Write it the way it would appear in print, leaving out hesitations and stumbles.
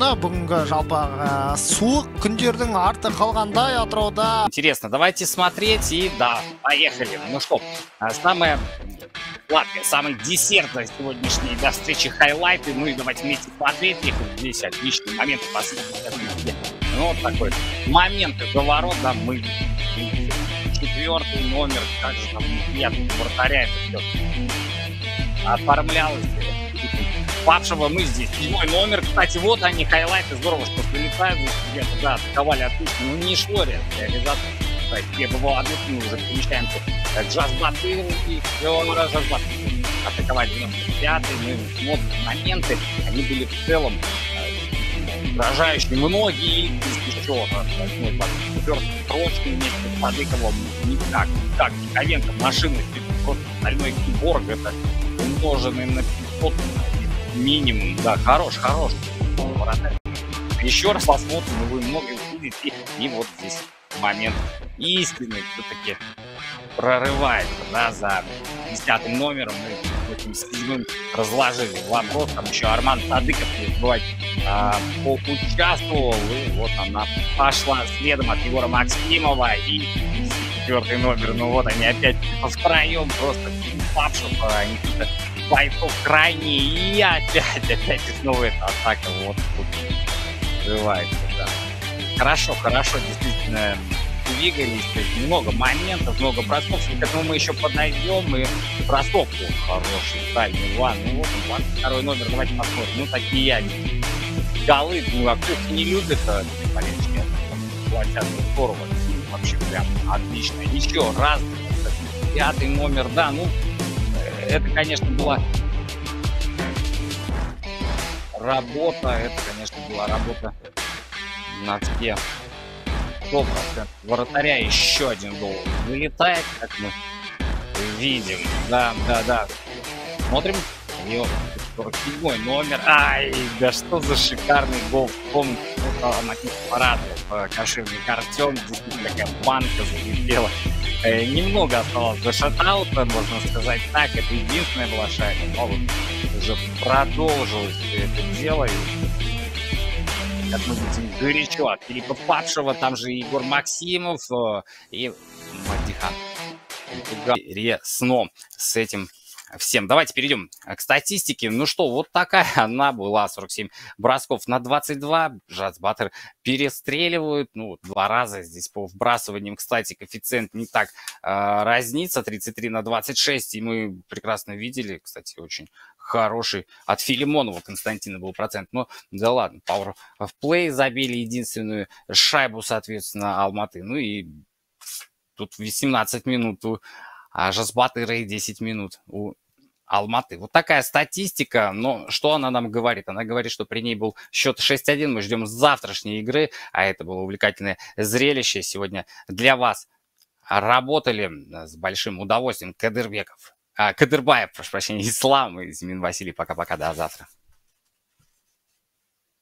Собственно, бүгінгі жалпы суық күндердің арты қалғандай Атырауда. Интересно, давайте смотреть и да, поехали. Ну что, самое сладкое, самый десертный сегодняшней встречи хайлайты. Ну и давайте вместе смотреть их. Здесь отличный момент. Посмотрим. Ну вот такой момент поворот, да, мы... Четвертый номер, как же там неприятно вратаря это все оформлялось. Павшего мы здесь. Седьмой номер. Кстати, вот они, хайлайты. Здорово, что прилетают. Да, атаковали отлично. Ну, не шло реализация. Кстати, я бывал одну, мы уже перемещаемся. Жас-батыр и Жас-батыр. Атаковали 95-й. Мы смотрим моменты. Они были в целом угрожающие. Многие из чего четвертый трочки вместе с Кадырбековым. Никак, никак. Ковенко машины. Просто стальной киборг. Это умноженный на 500. Минимум, да, хорош. Еще раз посмотрим, вы многое увидите. И вот здесь момент истины все-таки прорывается, да, за 10-м номером. Мы этим 7-м разложили вопрос. Там еще Арман Садыков, не забывайте, поучаствовал. И вот она пошла следом от Егора Максимова. И 4-й номер. Ну вот они опять втроем просто папшев, Никита. Бойцов крайне и опять снова эта атака вот тут открывается, да. Хорошо, действительно двигались, много моментов, много бросков, к этому мы еще подойдем, и бросок хороший, дальний ван, ну вот он, 22-й номер, давайте посмотрим, ну такие они, голы, ну а кто-то не любит, это болельщики, платят здорово, вообще прям отлично, еще раз, 5-й номер, да, ну, это, конечно, была работа, на все 100%. Вратаря еще один гол вылетает, как мы видим. Да. Смотрим. 47-й номер. Ай, да что за шикарный гол. Помню, на парадов кошельник Артем. Действительно, такая банка залетела. Немного осталось до шатаута, можно сказать так. Это единственная была шайба. Но вот уже продолжилось это дело. И, как мы видим, горячо от Филиппа Папшева. Там же Егор Максимов и Мадихан. Интересно с этим всем. Давайте перейдем к статистике. Ну что, вот такая она была. 47 бросков на 22. Жас-батыр перестреливают. Ну, два раза здесь по вбрасываниям. Кстати, коэффициент не так разнится. 33 на 26. И мы прекрасно видели, кстати, очень хороший от Филимонова Константина был процент. Но да ладно, Power of Play забили единственную шайбу, соответственно, Алматы. Ну и тут 18 минут у Жас-батыра и 10 минут у Алматы. Вот такая статистика, но что она нам говорит? Она говорит, что при ней был счет 6-1, мы ждем завтрашней игры, а это было увлекательное зрелище. Сегодня для вас работали с большим удовольствием Кадырбаев, Ислам и Зимин Василий. Пока-пока, до завтра.